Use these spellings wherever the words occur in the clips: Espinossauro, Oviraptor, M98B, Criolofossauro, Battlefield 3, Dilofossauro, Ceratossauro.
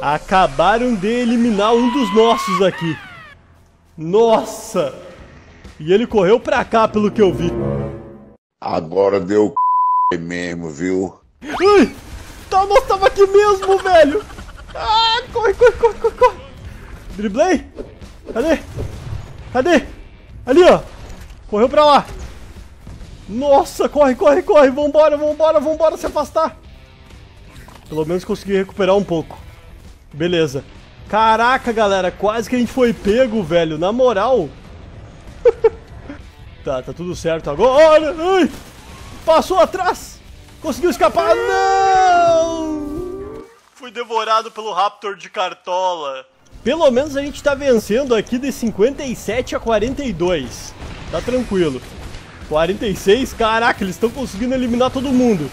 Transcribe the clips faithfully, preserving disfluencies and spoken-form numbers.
Acabaram de eliminar um dos nossos aqui. Nossa! E ele correu pra cá, pelo que eu vi. Agora deu c... mesmo, viu? Ai! Tá, nós tava aqui mesmo, velho! Ah, corre, corre, corre, corre, corre! Driblei! Cadê? Cadê? Ali, ó! Correu pra lá! Nossa, corre, corre, corre! Vambora, vambora, vambora se afastar! Pelo menos consegui recuperar um pouco. Beleza. Caraca, galera, quase que a gente foi pego, velho, na moral. Tá, tá tudo certo agora. Ai, passou atrás. Conseguiu escapar. Não! Fui devorado pelo Raptor de cartola. Pelo menos a gente tá vencendo aqui de cinquenta e sete a quarenta e dois. Tá tranquilo. quarenta e seis, caraca, eles estão conseguindo eliminar todo mundo.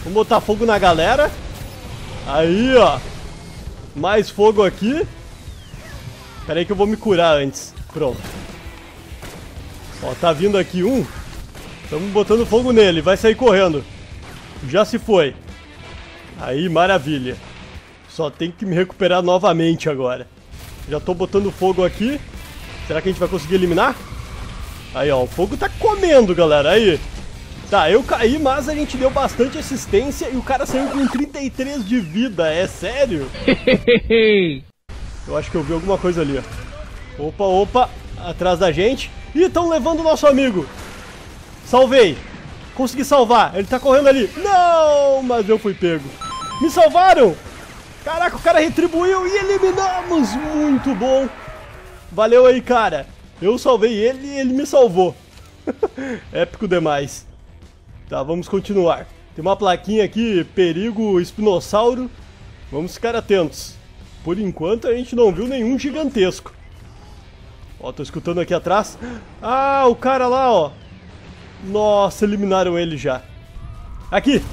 Vamos botar fogo na galera. Aí, ó. Mais fogo aqui. Pera aí que eu vou me curar antes. Pronto. Ó, tá vindo aqui um. Estamos botando fogo nele. Vai sair correndo. Já se foi. Aí, maravilha. Só tem que me recuperar novamente agora. Já tô botando fogo aqui. Será que a gente vai conseguir eliminar? Aí, ó. O fogo tá comendo, galera. Aí. Tá, eu caí, mas a gente deu bastante assistência e o cara saiu com trinta e três de vida, é sério? Eu acho que eu vi alguma coisa ali, ó. Opa, opa, atrás da gente. Ih, estão levando o nosso amigo. Salvei. Consegui salvar, ele tá correndo ali. Não, mas eu fui pego. Me salvaram. Caraca, o cara retribuiu e eliminamos. Muito bom. Valeu aí, cara. Eu salvei ele e ele me salvou. Épico demais. Tá, vamos continuar. Tem uma plaquinha aqui, perigo espinossauro. Vamos ficar atentos. Por enquanto a gente não viu nenhum gigantesco. Ó, tô escutando aqui atrás. Ah, o cara lá, ó. Nossa, eliminaram ele já. Aqui.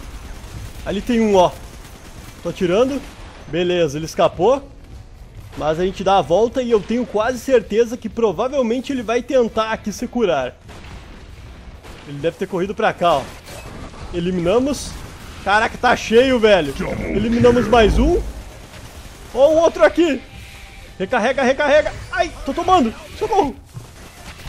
Ali tem um, ó. Tô atirando. Beleza, ele escapou. Mas a gente dá a volta e eu tenho quase certeza que provavelmente ele vai tentar aqui se curar. Ele deve ter corrido pra cá, ó. Eliminamos. Caraca, tá cheio, velho. Eliminamos mais um. Ó, o outro aqui. Recarrega, recarrega. Ai, tô tomando. Socorro.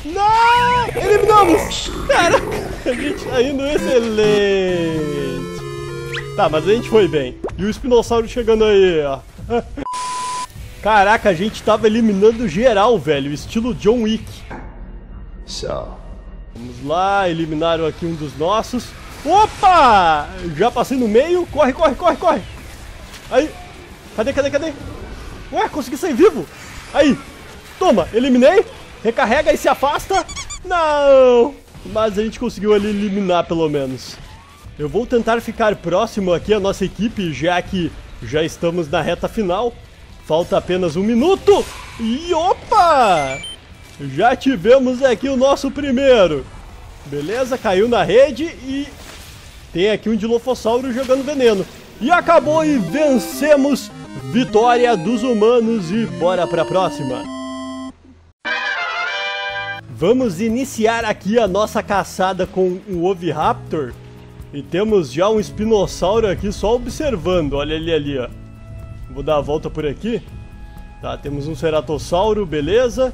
Não! Eliminamos. Caraca, a gente tá indo excelente. Tá, mas a gente foi bem. E o espinossauro chegando aí, ó. Caraca, a gente tava eliminando geral, velho. Estilo John Wick. Só. Vamos lá, eliminaram aqui um dos nossos. Opa! Já passei no meio. Corre, corre, corre, corre. Aí. Cadê, cadê, cadê? Ué, consegui sair vivo. Aí. Toma, eliminei. Recarrega e se afasta. Não. Mas a gente conseguiu ali eliminar pelo menos. Eu vou tentar ficar próximo aqui à nossa equipe, já que já estamos na reta final. Falta apenas um minuto. E opa! Já tivemos aqui o nosso primeiro. Beleza, caiu na rede e tem aqui um Dilofossauro jogando veneno. E acabou e vencemos. Vitória dos humanos e bora pra próxima. Vamos iniciar aqui a nossa caçada com o Oviraptor. E temos já um espinossauro aqui só observando. Olha ele ali, ó. Vou dar a volta por aqui. Tá, temos um Ceratossauro, beleza.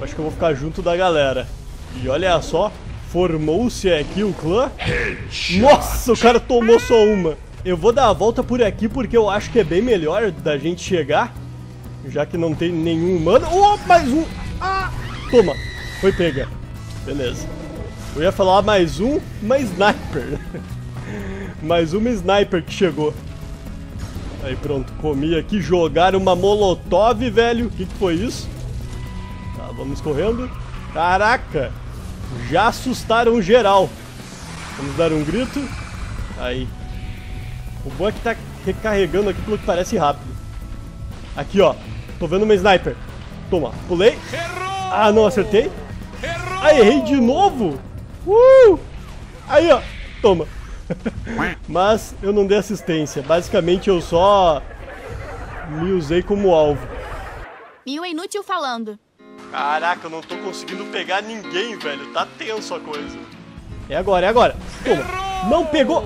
Acho que eu vou ficar junto da galera. E olha só, formou-se aqui o clã. Nossa, o cara tomou só uma. Eu vou dar a volta por aqui porque eu acho que é bem melhor da gente chegar. Já que não tem nenhum humano. Oh, mais um. Ah, toma. Foi pega. Beleza. Eu ia falar mais um, mas sniper. Mais uma sniper que chegou. Aí pronto, comi aqui. Jogaram uma molotov, velho. O que, que foi isso? Tá, vamos correndo. Caraca! Já assustaram geral. Vamos dar um grito. Aí. O bom é que tá recarregando aqui pelo que parece rápido. Aqui, ó. Tô vendo uma sniper. Toma. Pulei. Ah, não acertei. Ah, errei de novo. Uh! Aí, ó. Toma. Mas eu não dei assistência. Basicamente, eu só me usei como alvo. E o inútil falando. Caraca, eu não tô conseguindo pegar ninguém, velho. Tá tenso a coisa. É agora, é agora. Toma. Não pegou.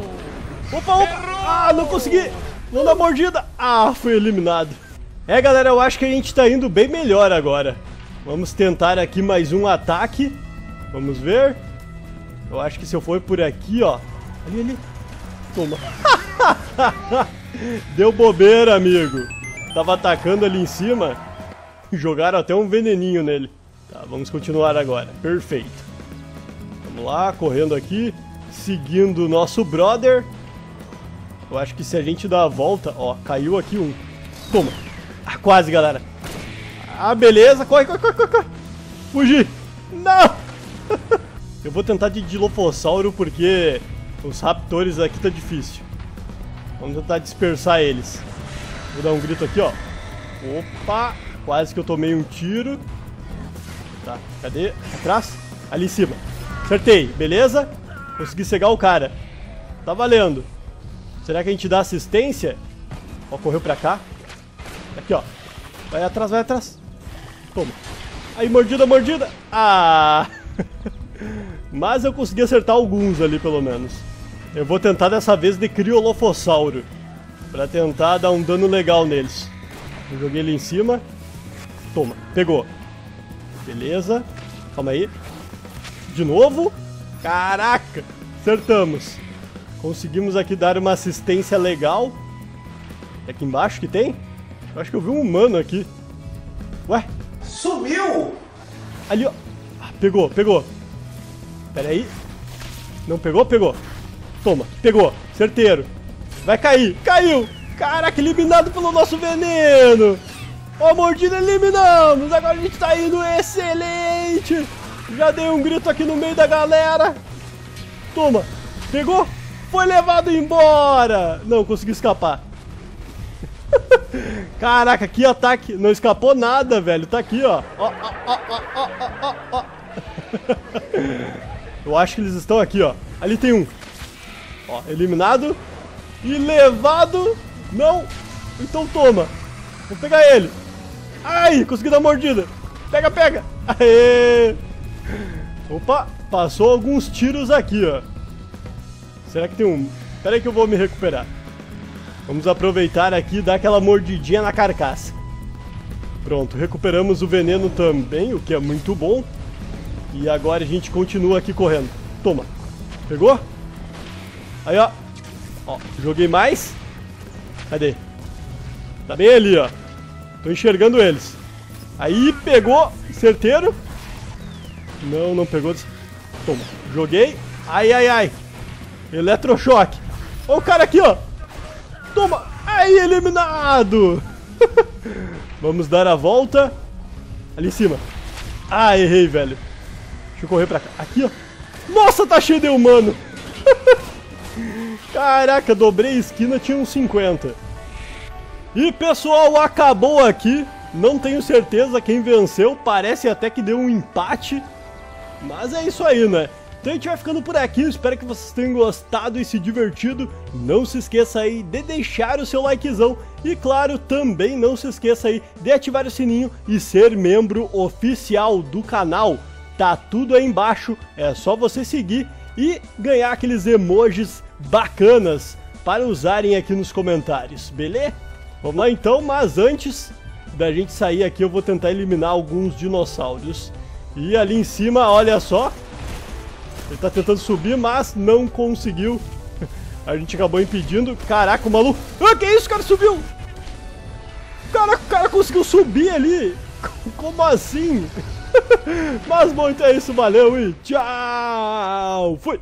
Opa, opa. Ah, não consegui. Não dá mordida. Ah, fui eliminado. É, galera, eu acho que a gente tá indo bem melhor agora. Vamos tentar aqui mais um ataque. Vamos ver. Eu acho que se eu for por aqui, ó. Ali, ali. Toma. Deu bobeira, amigo. Tava atacando ali em cima. Jogaram até um veneninho nele. Tá, vamos continuar agora. Perfeito. Vamos lá, correndo aqui. Seguindo o nosso brother. Eu acho que se a gente dá a volta... Ó, caiu aqui um. Toma. Ah, quase, galera. Ah, beleza. Corre, corre, corre, corre. Fugir. Não. Eu vou tentar de Dilofossauro porque os raptores aqui tá difícil. Vamos tentar dispersar eles. Vou dar um grito aqui, ó. Opa. Quase que eu tomei um tiro. Tá, cadê? Atrás? Ali em cima. Acertei. Beleza. Consegui cegar o cara. Tá valendo. Será que a gente dá assistência? Ó, correu pra cá. Aqui, ó. Vai atrás, vai atrás. Toma. Aí, mordida, mordida. Ah! Mas eu consegui acertar alguns ali, pelo menos. Eu vou tentar dessa vez de Criolofossauro. Pra tentar dar um dano legal neles. Eu joguei ele em cima. Toma. Pegou. Beleza. Calma aí. De novo. Caraca. Acertamos. Conseguimos aqui dar uma assistência legal. É aqui embaixo que tem? Eu acho que eu vi um humano aqui. Ué? Sumiu! Ali, ó. Ah, pegou, pegou. Pera aí. Não pegou? Pegou. Toma, pegou. Certeiro. Vai cair. Caiu! Caraca, eliminado pelo nosso veneno! Ó, mordida, eliminamos! Agora a gente tá indo excelente! Já dei um grito aqui no meio da galera. Toma. Pegou? Foi levado embora! Não, consegui escapar. Caraca, que ataque! Não escapou nada, velho. Tá aqui, ó. Ó, ó, ó, ó, ó, ó, ó. Eu acho que eles estão aqui, ó. Ali tem um. Ó, eliminado. E levado. Não. Então toma. Vou pegar ele. Ai, consegui dar uma mordida. Pega, pega. Aê. Opa, passou alguns tiros aqui, ó. Será que tem um... Pera aí que eu vou me recuperar. Vamos aproveitar aqui e dar aquela mordidinha na carcaça. Pronto, recuperamos o veneno também, o que é muito bom. E agora a gente continua aqui correndo. Toma. Pegou? Aí, ó. Ó, joguei mais. Cadê? Tá bem ali, ó. Tô enxergando eles. Aí, pegou. Certeiro. Não, não pegou. Toma. Joguei. Ai, ai, ai. Eletrochoque. Ó o cara aqui, ó. Toma. Aí, eliminado. Vamos dar a volta. Ali em cima. Ah, errei, velho. Deixa eu correr pra cá. Aqui, ó. Nossa, tá cheio de humano. Caraca, dobrei a esquina, tinha uns cinquenta. E, pessoal, acabou aqui. Não tenho certeza quem venceu. Parece até que deu um empate. Mas é isso aí, né? Então a gente vai ficando por aqui, espero que vocês tenham gostado e se divertido. Não se esqueça aí de deixar o seu likezão. E claro, também não se esqueça aí de ativar o sininho e ser membro oficial do canal. Tá tudo aí embaixo, é só você seguir e ganhar aqueles emojis bacanas para usarem aqui nos comentários, beleza? Vamos lá então, mas antes da gente sair aqui eu vou tentar eliminar alguns dinossauros. E ali em cima, olha só... Ele tá tentando subir, mas não conseguiu. A gente acabou impedindo. Caraca, o maluco... Ah, que isso? O cara subiu! Caraca, o cara conseguiu subir ali! Como assim? Mas bom, então é isso. Valeu e tchau! Fui!